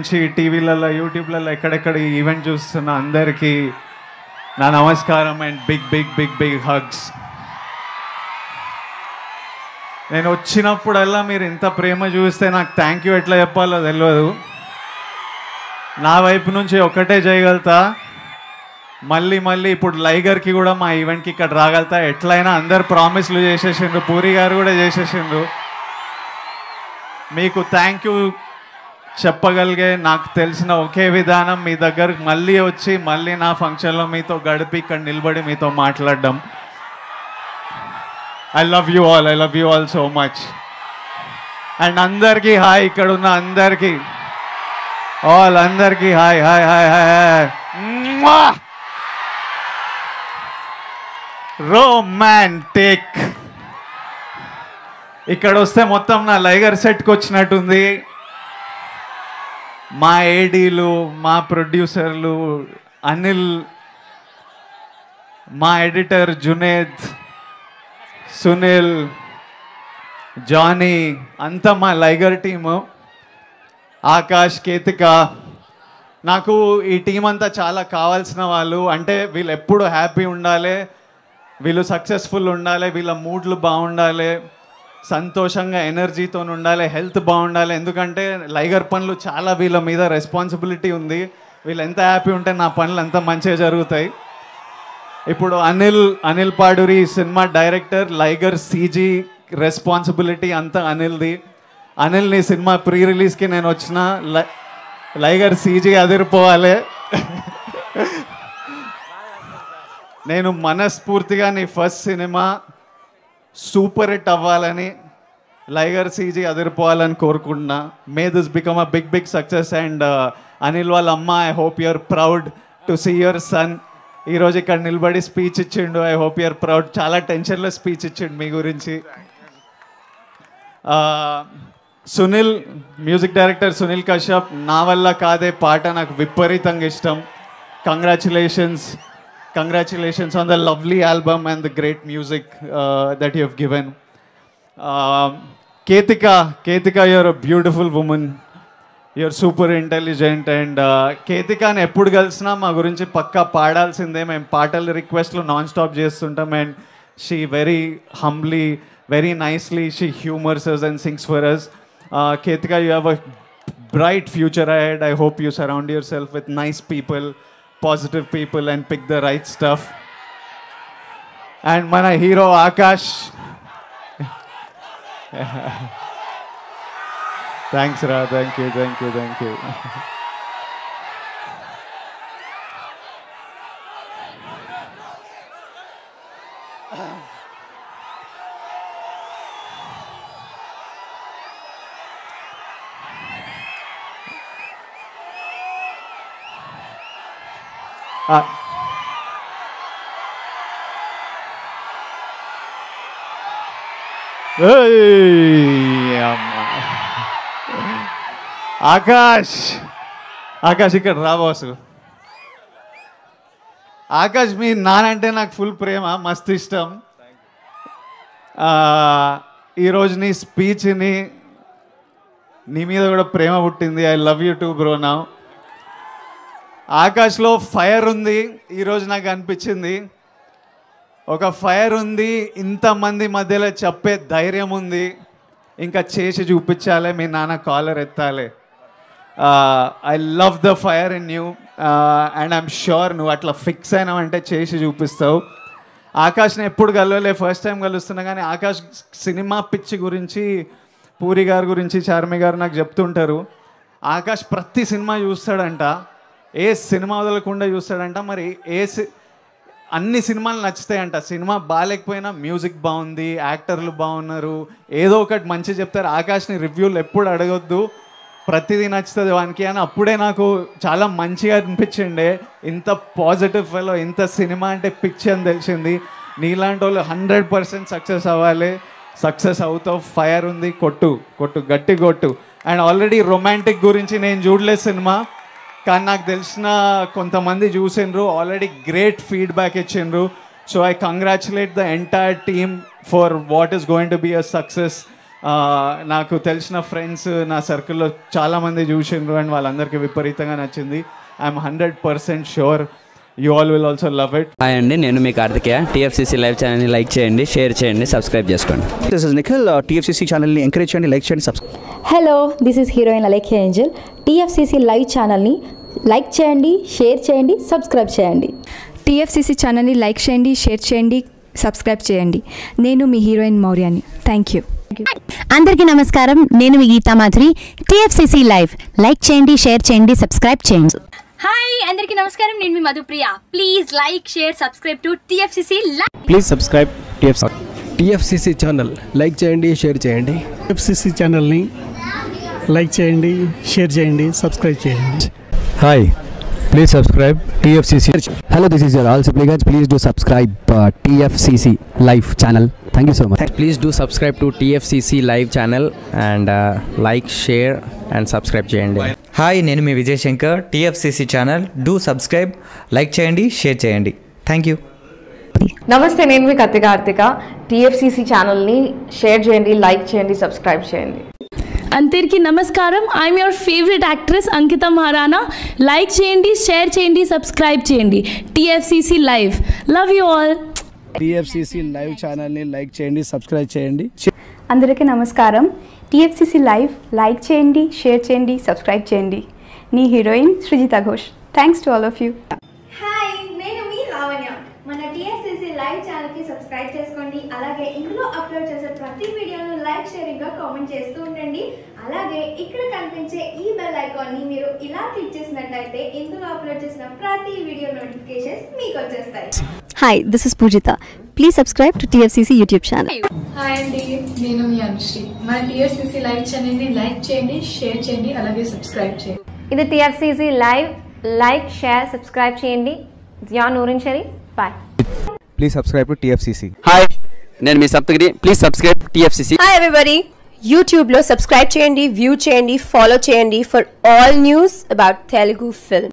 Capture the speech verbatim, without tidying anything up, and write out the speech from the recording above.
नुंची टीवीलल्ला यूट्यूब्लल्ला एक्कडेक्कड event चूस्तुन्न अंदरिकी ना नमस्कारम and big big big big hugs. నేను వచ్చినప్పుడల్లా మీరు ఇంత ప్రేమ చూస్తే నాకు థాంక్యూ ఎట్లా చెప్పాలో తెలియదు। నా వైపు నుంచి ఒకటే చేయగలతా, మళ్ళీ మళ్ళీ ఇప్పుడు లైగర్ కి కూడా మా ఈవెంట్ కి ఇక్కడ రాగలతా। ఎట్లైనా అందరూ ప్రామిస్లు చేసేసిండ్రు, పూరి గారు కూడా చేసేసిండ్రు। మీకు థాంక్యూ చెప్పగలిగే నాకు తెలిసిన ఒకే విధానం మీ దగ్గరికి మళ్ళీ వచ్చి మళ్ళీ నా ఫంక్షన్ లో మీతో గడిపి ఇక్కడ నిలబడి మీతో మాట్లాడడం। I love you all, I love you all so much। And andarki hi, ikkada unna andarki all andarki hi hi hi hi mwah romantic। ikkada osthe mottham na Liger set ku vachinattundi। మా ఏడీలు, మా ప్రొడ్యూసర్లు అనిల్, మా editor Junaid, Sunil, Johnny, అంతా మా లైగర్ team, Akash, Ketika. నాకు ఈ team అంతా చాలా కావాల్సిన వాళ్ళు। అంటే వీళ్ళు ఎప్పుడు హ్యాపీ ఉండాలి, వీళ్ళు సక్సెస్ఫుల్ ఉండాలి, వీళ్ళ మూడ్లు బాగుండాలి, సంతోషంగా ఎనర్జీతో ఉండాలి, హెల్త్ బాగుండాలి। ఎందుకంటే లైగర్ పనులు చాలా, వీళ్ళ మీద రెస్పాన్సిబిలిటీ ఉంది। వీళ్ళు ఎంత హ్యాపీ ఉంటే నా పనులు అంత మంచిగా జరుగుతాయి। ఇప్పుడు Anil Anil Paduri cinema director, Liger CG responsibility అంతా అనిల్ది। అనిల్ నీ సినిమా ప్రీ రిలీజ్కి నేను వచ్చిన, లైగర్ సీజీ అదిరిపోవాలి। నేను మనస్ఫూర్తిగా నీ ఫస్ట్ సినిమా సూపర్ హిట్ అవ్వాలని, లైగర్ సీజీ అదిరిపోవాలని కోరుకుంటున్నా। May this become a big big success. And Anil వాళ్ళ అమ్మ, I hope you're proud to see your son. ఈ రోజు ఇక్కడ నిలబడి స్పీచ్ ఇచ్చిండు, ఐ హోప్ యూఆర్ ప్రౌడ్। చాలా టెన్షన్లో స్పీచ్ ఇచ్చిండు మీ గురించి। సునీల్ మ్యూజిక్ డైరెక్టర్ సునీల్ కశ్యప్, నా వల్ల కాదే పాట నాకు విపరీతంగా ఇష్టం। Congratulations congratulations on the lovely album and the great music that you have given. Ketika Ketika your a beautiful woman, you're super intelligent. And కేతికాని ఎప్పుడు కలిసినా మా గురించి పక్కా పాడాల్సిందే, మేము పాటలు రిక్వెస్ట్లు నాన్ స్టాప్ చేస్తుంటాం। And she very humbly, very nicely she humours us and sings for us. Ketika, you have a bright future ahead, I hope you surround yourself with nice people, positive people and pick the right stuff. And మన hero Akash, thanks ra, thank you thank you thank you ah uh, hey amma Akash Akash ఇక్కడ రా boss. Akash మీ నానంటే నాకు full ప్రేమ, మస్తు ఇష్టం। ఈరోజు నీ స్పీచ్ని, నీ మీద కూడా ప్రేమ పుట్టింది। I love you too bro now. ఆకాష్లో ఫైర్ ఉంది ఈరోజు నాకు అనిపించింది, ఒక ఫైర్ ఉంది, ఇంతమంది మధ్యలో చెప్పే ధైర్యం ఉంది, ఇంకా చేసి చూపించాలి, మీ నాన్న కాలర్ ఎత్తాలి। I love the fire in you and I'm sure నువ్వు అట్లా ఫిక్స్ అయినావంటే చేసి చూపిస్తావు। ఆకాష్ని ఎప్పుడు కలవలే, ఫస్ట్ టైం కలుస్తున్నా, కానీ ఆకాష్ సినిమా పిచ్చి గురించి పూరి గారి గురించి చార్మి గారు నాకు చెప్తుంటారు। ఆకాష్ ప్రతి సినిమా చూస్తాడంట, ఏ సినిమా వదలకుండా చూస్తాడంట। మరి ఏ అన్ని సినిమాలు నచ్చుతాయంట, సినిమా బాగాలేకపోయినా మ్యూజిక్ బాగుంది, యాక్టర్లు బాగున్నారు, ఏదో ఒకటి మంచి చెప్తారు। ఆకాష్ని రివ్యూలు ఎప్పుడు అడగొద్దు, ప్రతిదీ నచ్చుతుంది వానికి అని అప్పుడే నాకు చాలా మంచిగా అనిపించిండే। ఇంత పాజిటివ్ ఫెలో, ఇంత సినిమా అంటే పిచ్చి అని తెలిసింది। నీలాంటి వాళ్ళు హండ్రెడ్ పర్సెంట్ సక్సెస్ అవ్వాలి, సక్సెస్ అవుతావు, ఫైర్ ఉంది, కొట్టు కొట్టు గట్టి కొట్టు। అండ్ ఆల్రెడీ రొమాంటిక్ గురించి నేను చూడలేదు సినిమా, కానీ నాకు తెలిసిన కొంతమంది చూసిండ్రు, ఆల్రెడీ గ్రేట్ ఫీడ్బ్యాక్ ఇచ్చిండ్రు। So I congratulate the entire team for what is going to be a success నాకు తెలిసిన ఫ్రెండ్స్ నా సర్కిల్లో చాలా మంది చూసిండ్రు అండ్ వాళ్ళందరికీ విపరీతంగా నచ్చింది. I'm hundred percent sure you all will also love it. Hi అండి, నేను మీ కార్తికేయ. టీఎఫ్సీసీ లైవ్ ఛానల్ని లైక్ చేయండి, షేర్ చేయండి, సబ్స్క్రైబ్ చేసుకోండి. This is Nikhil. టీఎఫ్సీసీ ఛానల్ని ఎంకరేజ్ చేయండి, లైక్ చేయండి, subscribe. Hello, this is heroine Alekhya Angel. TFCC live ఛానల్ని లైక్ చేయండి, షేర్ చేయండి, సబ్స్క్రైబ్ చేయండి. టీఎఫ్సీసీ ఛానల్ని లైక్ చేయండి, షేర్ చేయండి, సబ్స్క్రైబ్ చేయండి. నేను మీ హీరోయిన్ మౌర్యాని. Thank you. అందరికీ నమస్కారం, నేను మీ Geetha Madhuri. TFCC live like చేయండి, షేర్ చేయండి, సబ్స్క్రైబ్ చేయండి. హాయ్ అందరికీ నమస్కారం, నేను మీ Madhupriya. Please like, share, subscribe to TFCC live. Please subscribe TFCC channel. Like చేయండి, షేర్ చేయండి. టీఎఫ్సీసీ ఛానల్ని లైక్ చేయండి, షేర్ చేయండి, సబ్స్క్రైబ్ చేయండి. Hi, please subscribe TFCC. Hello, this is your all సిప్లీ guys. Please do subscribe TFCC live channel. Thank you so much. Please do subscribe to T F C C Live channel and uh, like, share and subscribe cheyandi. Hi, nenu me Vijay Shankar. T F C C channel do subscribe, like cheyandi, share cheyandi. Thank you. Namaste, nenu me Ketika Karthikeya. T F C C channel ni share cheyandi, like cheyandi, subscribe cheyandi. Antirki namaskaram. I am your favorite actress Ankita Maharana. Like cheyandi, share cheyandi, subscribe cheyandi. T F C C Live. Love you all. TFCC live ఛానల్ని like చేయండి, subscribe చేయండి. అందరికీ నమస్కారం. TFCC live like చేయండి, share చేయండి, subscribe చేయండి. నీ heroine Srijita Ghosh. Thanks to all of you. Hi, నేను మీ లావణ్య. మన టీఎఫ్సీసీ లైవ్ ఛానల్కి సబ్స్క్రైబ్ చేసుకోండి. అలాగే ఇందులో అప్లోడ్ చేసే ప్రతి వీడియోను లైక్, షేరింగ్గా కామెంట్ చేస్తూ ఉండండి. అలాగే ఇక్కడ కనిపించే ఈ బెల్ ఐకాన్ని మీరు ఇలా క్లిక్ చేసినట్లయితే ఇందులో అప్లోడ్ చేసిన ప్రతి వీడియో నోటిఫికేషన్స్ మీకు వచ్చేస్తాయి. Hi, this is Poojitha. Please subscribe to T F C C YouTube channel. Hi Andy, నేను మీ అనుషి. మా T F C C live channel ని లైక్ చేయండి, షేర్ చేయండి, అలాగే సబ్స్క్రైబ్ చేయండి. ఇది T F C C live like, share, subscribe చేయండి. జ్ఞాన్ ఊరిన్ షరీ. Bye. Please subscribe to T F C C. Hi, నేను మీ Saptagiri. Please subscribe to T F C C. Hi everybody. YouTube లో సబ్స్క్రైబ్ చేయండి, వ్యూ చేయండి, ఫాలో చేయండి for all news about Telugu film.